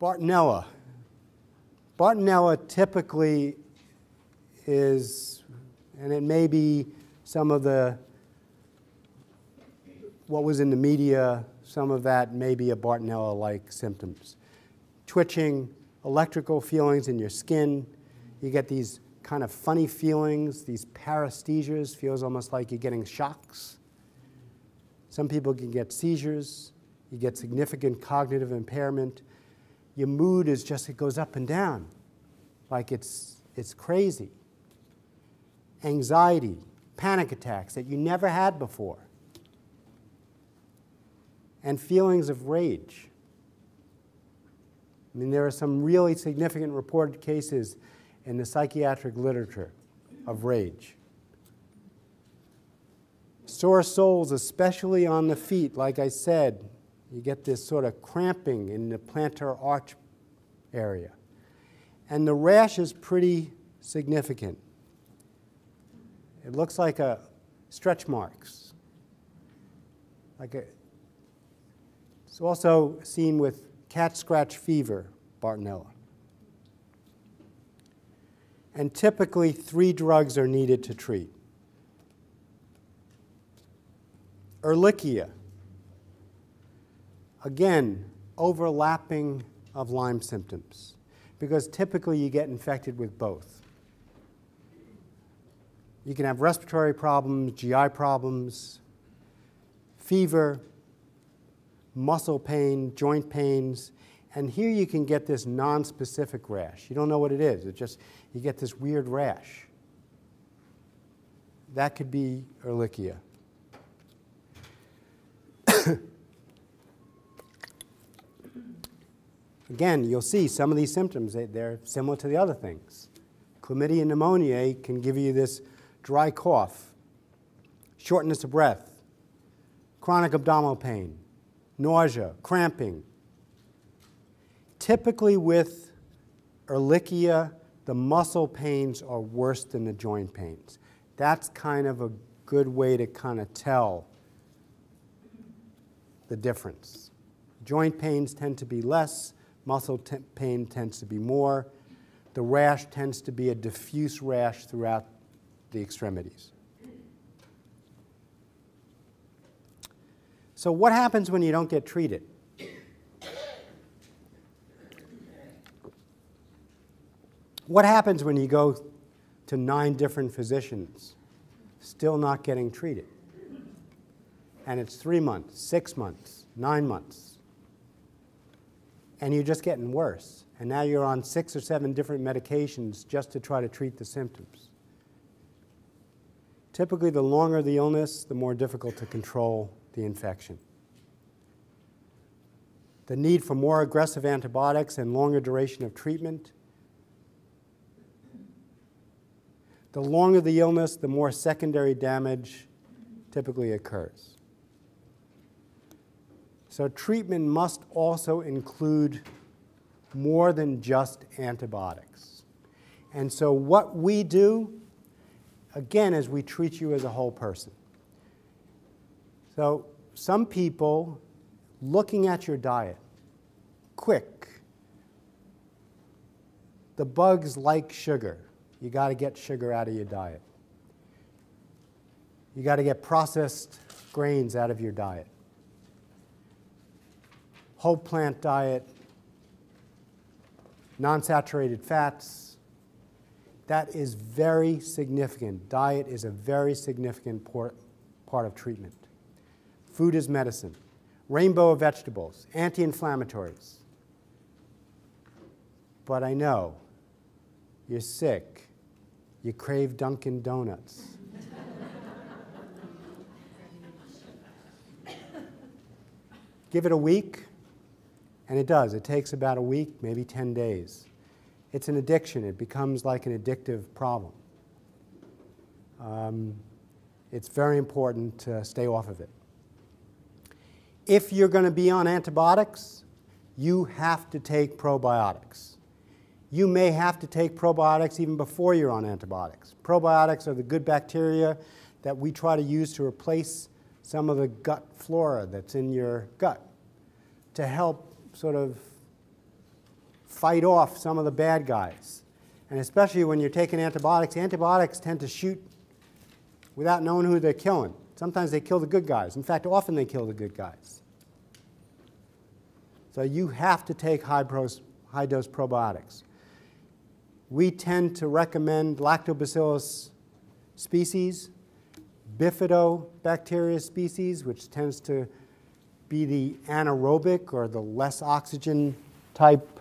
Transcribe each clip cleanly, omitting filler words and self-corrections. Bartonella. Bartonella typically is, and it may be some of the, what was in the media, some of that may be a Bartonella-like symptoms. Twitching, electrical feelings in your skin. You get these kind of funny feelings, these paresthesias, feels almost like you're getting shocks. Some people can get seizures. You get significant cognitive impairment. Your mood is just, it goes up and down, like it's crazy. Anxiety, panic attacks that you never had before, and feelings of rage. I mean, there are some really significant reported cases in the psychiatric literature of rage. Sore soles, especially on the feet, like I said, you get this sort of cramping in the plantar arch area. And the rash is pretty significant. It looks like a stretch marks. It's also seen with cat scratch fever, Bartonella. And typically 3 drugs are needed to treat. Ehrlichia. Again, overlapping of Lyme symptoms, because typically you get infected with both. You can have respiratory problems, GI problems, fever, muscle pain, joint pains, and here you can get this non-specific rash. You don't know what it is. It just, you get this weird rash. That could be Ehrlichia. Again, you'll see some of these symptoms, they're similar to the other things. Chlamydia pneumoniae can give you this dry cough, shortness of breath, chronic abdominal pain, nausea, cramping. Typically with Ehrlichia, the muscle pains are worse than the joint pains. That's kind of a good way to kind of tell the difference. Joint pains tend to be less, muscle pain tends to be more. The rash tends to be a diffuse rash throughout the extremities. So what happens when you don't get treated? What happens when you go to 9 different physicians, still not getting treated? And it's 3 months, 6 months, 9 months. And you're just getting worse. And now you're on 6 or 7 different medications just to try to treat the symptoms. Typically, the longer the illness, the more difficult to control the infection. The need for more aggressive antibiotics and longer duration of treatment. The longer the illness, the more secondary damage typically occurs. So treatment must also include more than just antibiotics. And so what we do, again, is we treat you as a whole person. So some people, looking at your diet, quick. The bugs like sugar. You got to get sugar out of your diet. You got to get processed grains out of your diet. Whole plant diet, non-saturated fats. That is very significant. Diet is a very significant part of treatment. Food is medicine. Rainbow of vegetables, anti-inflammatories. But I know you're sick. You crave Dunkin' Donuts. Give it a week, and it does. It takes about a week, maybe 10 days. It's an addiction. It becomes like an addictive problem. It's very important to stay off of it. If you're going to be on antibiotics, you have to take probiotics. You may have to take probiotics even before you're on antibiotics. Probiotics are the good bacteria that we try to use to replace some of the gut flora that's in your gut to help sort of fight off some of the bad guys. And especially when you're taking antibiotics, antibiotics tend to shoot without knowing who they're killing. Sometimes they kill the good guys. In fact, often they kill the good guys. So you have to take high-dose probiotics. We tend to recommend lactobacillus species, bifidobacteria species, which tends to be the anaerobic or the less oxygen type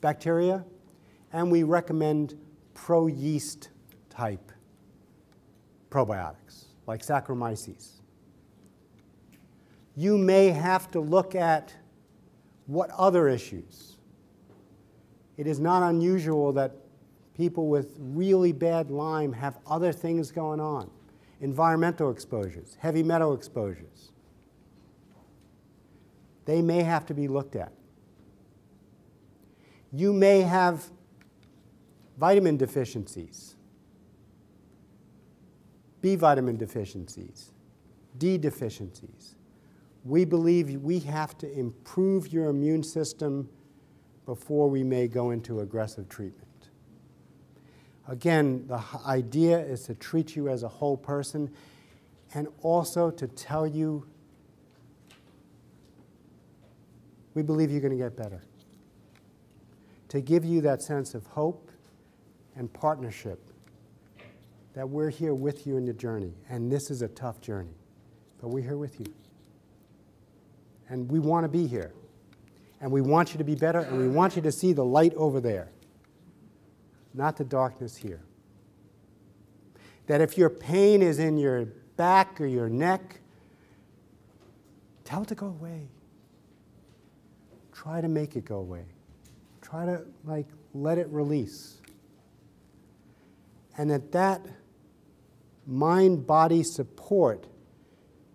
bacteria. And we recommend pro-yeast type probiotics, like Saccharomyces. You may have to look at what other issues. It is not unusual that people with really bad Lyme have other things going on. Environmental exposures, heavy metal exposures. They may have to be looked at. You may have vitamin deficiencies, B vitamin deficiencies, D deficiencies. We believe we have to improve your immune system before we may go into aggressive treatment. Again, the idea is to treat you as a whole person and also to tell you, we believe you're going to get better. To give you that sense of hope and partnership that we're here with you in your journey. And this is a tough journey, but we're here with you. And we want to be here. And we want you to be better, and we want you to see the light over there, not the darkness here. That if your pain is in your back or your neck, tell it to go away. Try to make it go away. Try to, like, let it release. And that mind-body support,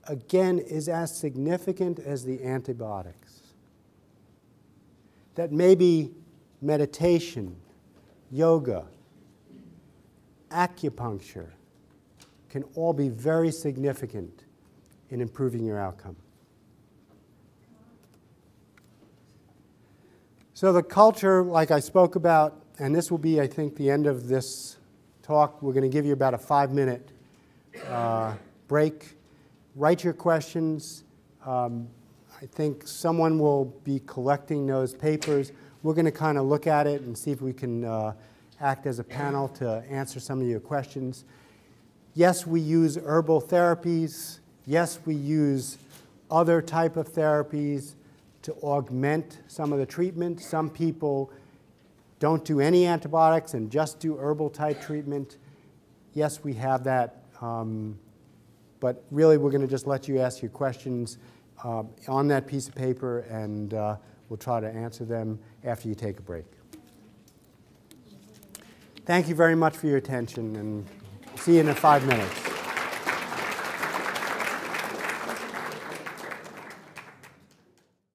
again, is as significant as the antibiotics. That maybe meditation, yoga, acupuncture can all be very significant in improving your outcome. So the culture, like I spoke about, and this will be, I think, the end of this talk. We're going to give you about a 5-minute break. Write your questions. I think someone will be collecting those papers. We're going to kind of look at it and see if we can act as a panel to answer some of your questions. Yes, we use herbal therapies. Yes, we use other type of therapies to augment some of the treatment. Some people don't do any antibiotics and just do herbal type treatment. Yes, we have that. But really, we're going to just let you ask your questions on that piece of paper, and we'll try to answer them after you take a break. Thank you very much for your attention, and see you in 5 minutes.